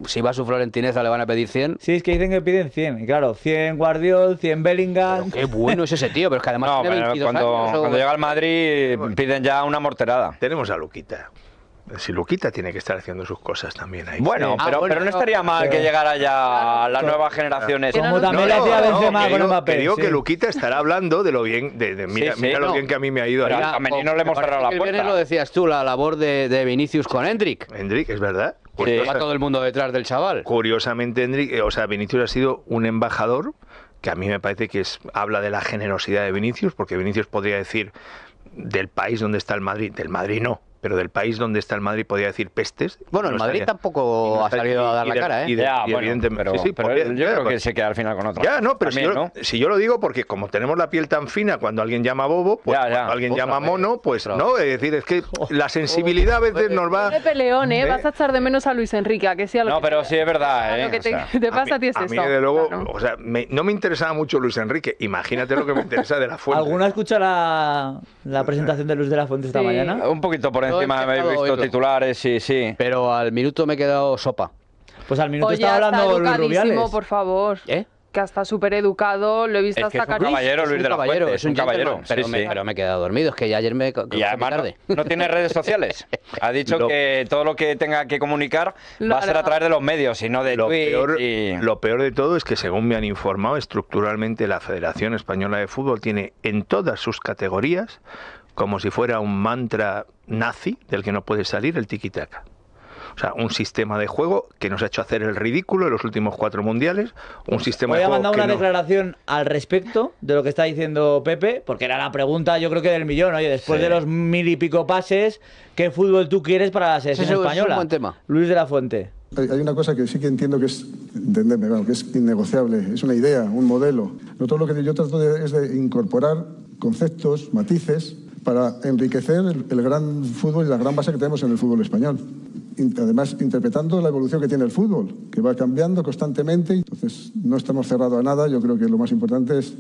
si va su Florentineza le van a pedir cien. Sí, es que dicen que piden cien. Y claro, cien Guardiol, cien Bellingham. Pero qué bueno es ese tío, pero es que además no, tiene veintidós cuando, años, o... cuando llega al Madrid piden ya una morterada. Tenemos a Luquita. Si Luquita tiene que estar haciendo sus cosas también ahí. Bueno, sí. pero, ah, bueno pero no estaría mal pero... que llegara ya a las nuevas generaciones. Como también no, no, la tía no, Benzema con Mbappé. Te digo sí. que Luquita estará hablando de lo bien, de, de, de, mira, sí, sí, mira no. lo bien que a mí me ha ido. Mira, a mí no le hemos cerrado la puerta. Lo decías tú, la labor de, de Vinicius con Endrick. Endrick, es verdad. Sí. Va todo el mundo detrás del chaval. Curiosamente, Endrick, eh, o sea, Vinicius ha sido un embajador que a mí me parece que es, habla de la generosidad de Vinicius, porque Vinicius podría decir del país donde está el Madrid, del Madrid no. Pero del país donde está el Madrid podía decir pestes. Bueno, el Madrid tampoco ha salido a dar la cara, ¿eh? Ya, evidentemente. Pero yo creo que se queda al final con otro. Ya, no, pero si yo lo digo porque como tenemos la piel tan fina, cuando alguien llama bobo, pues cuando alguien llama mono, pues no. Es decir, es que la sensibilidad a veces nos va... Pobre peleón, ¿eh? Vas a echar de menos a Luis Enrique, a que sea lo que... No, pero sí es verdad, ¿eh? Lo que te pasa a ti es esto. A mí, desde luego, o sea, no me interesaba mucho Luis Enrique. Imagínate lo que me interesa de la Fuente. ¿Alguno ha escuchado la presentación de Luis de la Fuente esta mañana? Un poquito por encima. Encima me he visto oído. Titulares, sí, sí. Pero al minuto me he quedado sopa. Pues al minuto Oye, estaba hablando Luis Rubiales. Por favor. ¿Eh? Que hasta súper educado, lo he visto es hasta cariño. Es un caballero, es un caballero. Pero, sí. me, pero me he quedado dormido, es que ya ayer me... Y además tarde. No, no tiene redes sociales. Ha dicho lo, que todo lo que tenga que comunicar va a ser a través de los medios y no de lo peor, y... Lo peor de todo es que, según me han informado, estructuralmente la Federación Española de Fútbol tiene en todas sus categorías como si fuera un mantra nazi del que no puede salir, el tiki-taka. O sea, un sistema de juego que nos ha hecho hacer el ridículo en los últimos cuatro mundiales. Un sistema Voy de juego a mandar que una no... declaración al respecto de lo que está diciendo Pepe, porque era la pregunta, yo creo que del millón. Oye, después sí. de los mil y pico pases, ¿qué fútbol tú quieres para la selección española? Eso es un buen tema. Luis de la Fuente. Hay una cosa que sí que entiendo que es, entenderme, claro, que es innegociable, es una idea, un modelo. Todo lo que yo trato de, es de incorporar conceptos, matices, para enriquecer el, el gran fútbol y la gran base que tenemos en el fútbol español. Además, interpretando la evolución que tiene el fútbol, que va cambiando constantemente. Entonces, no estamos cerrados a nada. Yo creo que lo más importante es,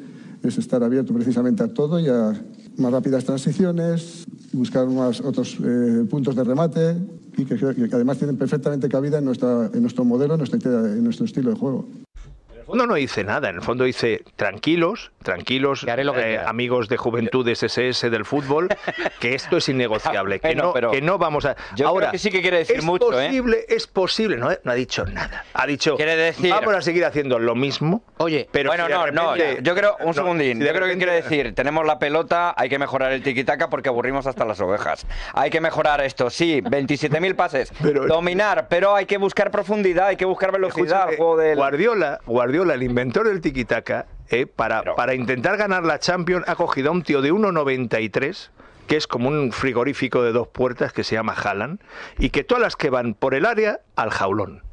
es estar abierto precisamente a todo y a más rápidas transiciones, buscar más otros eh, puntos de remate y que, que además tienen perfectamente cabida en, nuestra, en nuestro modelo, en, nuestra, en nuestro estilo de juego. fondo no dice nada, en el fondo dice tranquilos, tranquilos, eh, amigos de Juventudes ese ese del fútbol, que esto es innegociable, que, bueno, no, pero que no vamos a... Yo ahora creo que sí que quiere decir es mucho, posible, ¿eh? Es posible, no, no ha dicho nada, ha dicho decir... vamos a seguir haciendo lo mismo, oye, pero bueno, si no, repente... no, yo creo, un no, segundín, si yo creo repente... que quiere decir, tenemos la pelota, hay que mejorar el tiquitaca porque aburrimos hasta las ovejas, hay que mejorar esto, sí, veintisiete mil pases, pero... dominar, pero hay que buscar profundidad, hay que buscar velocidad. Escucha, del... Guardiola, Guardiola, el inventor del tiquitaca, eh, para, pero... para intentar ganar la Champions ha cogido a un tío de uno noventa y tres... que es como un frigorífico de dos puertas que se llama Haaland, y que todas las que van por el área, al jaulón.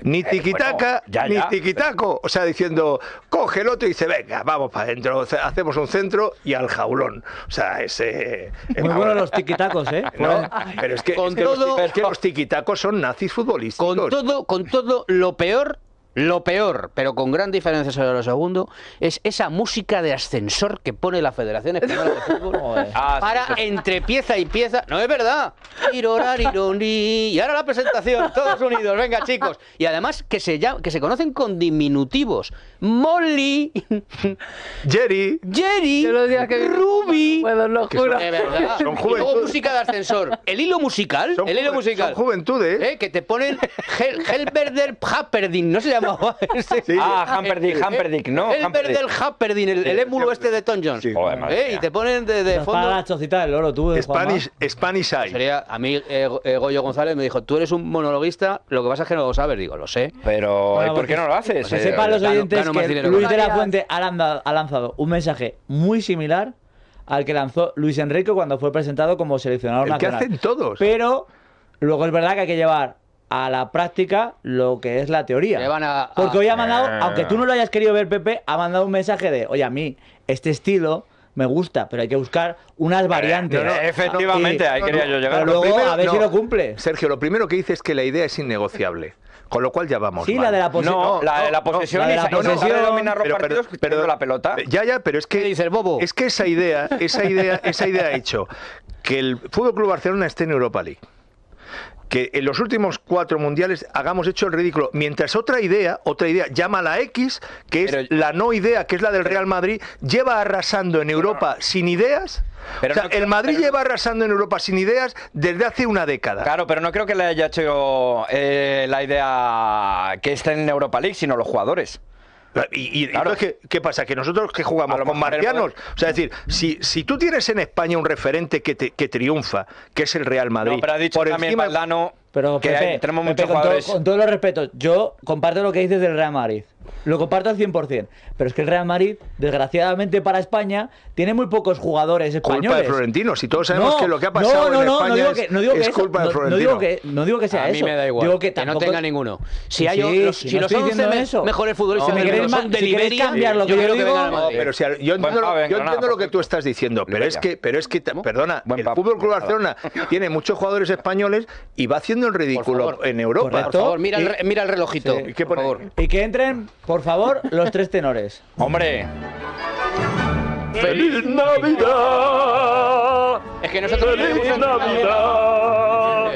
Ni tiquitaca, eh, bueno, ni tiquitaco. O sea, diciendo, coge el otro y dice, venga, vamos para adentro, hacemos un centro y al jaulón. O sea, ese... es muy bueno los tiquitacos, ¿eh? No, pero es que, con es que, todo, los, es que los tiquitacos son nazis futbolísticos. Con todo, con todo lo peor... Lo peor, pero con gran diferencia sobre lo segundo, es esa música de ascensor que pone la Federación Española de Fútbol para entre pieza y pieza. No es verdad. Y ahora la presentación, todos unidos, venga chicos. Y además que se llaman, que se conocen con diminutivos. Molly, Jerry, Jerry, Ruby. Bueno, locura. Es verdad. Son y luego música de ascensor. El hilo musical, son el hilo musical. Son juventudes. ¿Eh? Que te ponen Helberder Humperdinck, no se llama. Sí. Ah, Humperdinck, Humperdinck, ¿no? El verde del Humperdinck, el, el émulo este de Tom Jones. Sí. Joder, ¿eh? Y te ponen de, de fondo... El oro, tú, Spanish, Spanish Eye. Sería, a mí eh, Goyo González me dijo, tú eres un monologuista, lo que pasa es que no lo sabes. Digo, lo sé. Pero, bueno, ¿y por qué no lo haces? Que sepan los oyentes gano, gano que Luis de la Fuente ha, ha lanzado un mensaje muy similar al que lanzó Luis Enrique cuando fue presentado como seleccionador el nacional. Que hacen todos. Pero luego es verdad que hay que llevar a la práctica lo que es la teoría. Van a, a... Porque hoy ha mandado, aunque tú no lo hayas querido ver, Pepe, ha mandado un mensaje de, oye, a mí este estilo me gusta, pero hay que buscar unas variantes. Eh, no, no, efectivamente, ahí quería yo llegar. Pero luego, lo primero, a ver no. si lo cumple. Sergio, lo primero que dice es que la idea es innegociable. Con lo cual ya vamos. Sí, mal. La de la posesión. No, no, la de la posesión. No, la de la posesión. No, no, no, pero, pero, pero la pelota. Ya, ya, pero es que. ¿Qué dice el bobo? Es que esa idea, esa idea, esa idea ha hecho que el Fútbol Club Barcelona esté en Europa League. Que en los últimos cuatro mundiales hagamos hecho el ridículo. Mientras otra idea, otra idea, llama la X, que es pero, la no idea, que es la del Real Madrid, lleva arrasando en Europa no. sin ideas. Pero o sea, no creo, el Madrid pero... lleva arrasando en Europa sin ideas desde hace una década. Claro, pero no creo que le haya hecho eh, la idea que está en Europa League, sino los jugadores. Y, y claro. entonces, ¿qué, ¿qué pasa? Que nosotros que jugamos con marcianos, o sea, es decir, si, si tú tienes en España un referente que, te, que triunfa, que es el Real Madrid, no, pero ha dicho por encima Valdano, pero que Pepe, hay, tenemos Pepe, muchos con jugadores. Todo, con todos los respetos, yo comparto lo que dices del Real Madrid, lo comparto al cien por cien, pero es que el Real Madrid, desgraciadamente para España, tiene muy pocos jugadores españoles. Culpa de Florentino, si todos sabemos no, que lo que ha pasado no, no, en España no, no digo que, no digo es, que es culpa eso, de Florentino. No, no, digo que, no digo que sea a eso. A mí me da igual, digo que, tampoco... que no tenga ninguno. Si, hay sí, los, si, si no los once mejores futbolistas no, me son de si Liberia, cambiar lo que yo, yo digo... No, pero si, yo entiendo, bueno, yo entiendo lo que tú estás diciendo, pero es que, pero es que perdona, el Fútbol Club Barcelona tiene muchos jugadores españoles y va haciendo el ridículo en Europa. Por favor, mira el relojito. Y que entren... Por favor, los tres tenores. hombre. ¡Feliz Navidad! Es que nosotros ¡Feliz Navidad!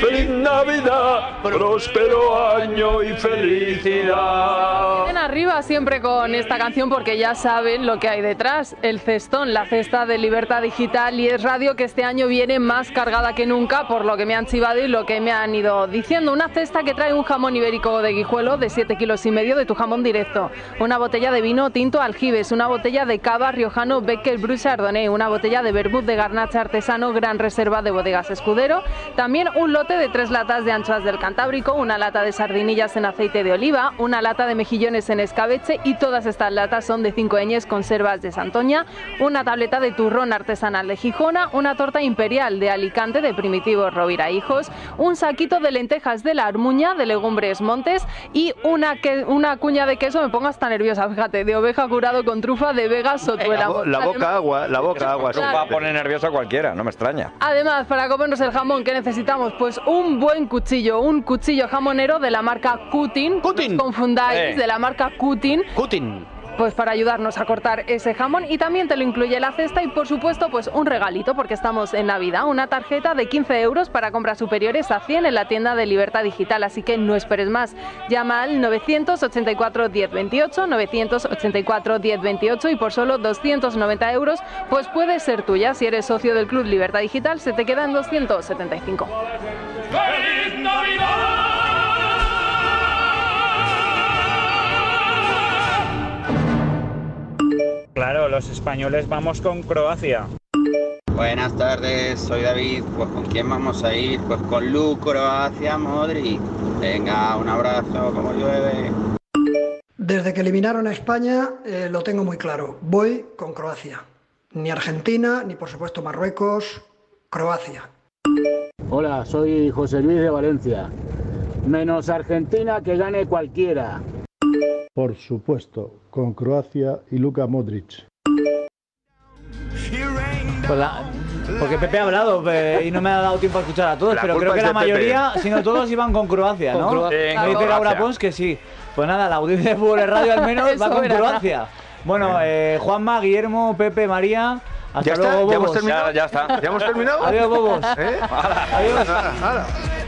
¡Feliz Navidad! ¡Próspero año y felicidad! Vienen arriba siempre con esta canción porque ya saben lo que hay detrás. El cestón, la cesta de Libertad Digital y esRadio, que este año viene más cargada que nunca por lo que me han chivado y lo que me han ido diciendo. Una cesta que trae un jamón ibérico de guijuelo de siete kilos y medio de tu jamón directo. Una botella de vino tinto Aljibes. Una botella de cava riojano Becquer Brut Chardonnay. Una botella de vermut de garnacha artesano Gran Reserva de Bodegas Escudero. También un lote de tres latas de anchoas del Cantábrico, una lata de sardinillas en aceite de oliva, una lata de mejillones en escabeche y todas estas latas son de cinco eñes conservas de Santoña, una tableta de turrón artesanal de Gijona, una torta imperial de Alicante de Primitivos Rovira Hijos, un saquito de lentejas de La Armuña de Legumbres Montes y una, que, una cuña de queso, me pongo hasta nerviosa, fíjate, de oveja curado con trufa de Vega Sotuela. La, bo la boca además, agua, la boca agua. Trufa claro. pone nervioso a cualquiera, no me extraña. Además, para comernos el jamón que necesitamos, pues un buen cuchillo, un cuchillo jamonero de la marca Cutin. Cutin. No os confundáis, eh. de la marca Cutin. Cutin. pues para ayudarnos a cortar ese jamón, y también te lo incluye la cesta y por supuesto pues un regalito, porque estamos en Navidad, una tarjeta de quince euros para compras superiores a cien en la tienda de Libertad Digital, así que no esperes más, llama al nueve ocho cuatro, uno cero dos ocho, nueve ocho cuatro, uno cero dos ocho y por solo doscientos noventa euros pues puede ser tuya. Si eres socio del Club Libertad Digital se te quedan doscientos setenta y cinco. ¡Feliz Navidad! Claro, los españoles vamos con Croacia. Buenas tardes, soy David. Pues ¿con quién vamos a ir? Pues con Lu, Croacia, Modric. Venga, un abrazo, como llueve. Desde que eliminaron a España, eh, lo tengo muy claro. Voy con Croacia. Ni Argentina, ni por supuesto Marruecos, Croacia. Hola, soy José Luis de Valencia. Menos Argentina, que gane cualquiera. Por supuesto, con Croacia y Luka Modric. Hola. Porque Pepe ha hablado eh, y no me ha dado tiempo a escuchar a todos, la pero creo que la mayoría, si no todos, iban con Croacia, ¿no? Con Cro- eh, ¿no? Dice Laura Pons que sí. Pues nada, la audiencia de Fútbol es Radio al menos va con era. Croacia. Bueno, eh, Juanma, Guillermo, Pepe, María... Hasta ¿Ya luego, está? ¿Ya hemos terminado? Ya, ya está. ¿Ya hemos terminado? Adiós, bobos. ¿Eh? Adiós. Adiós. Adiós.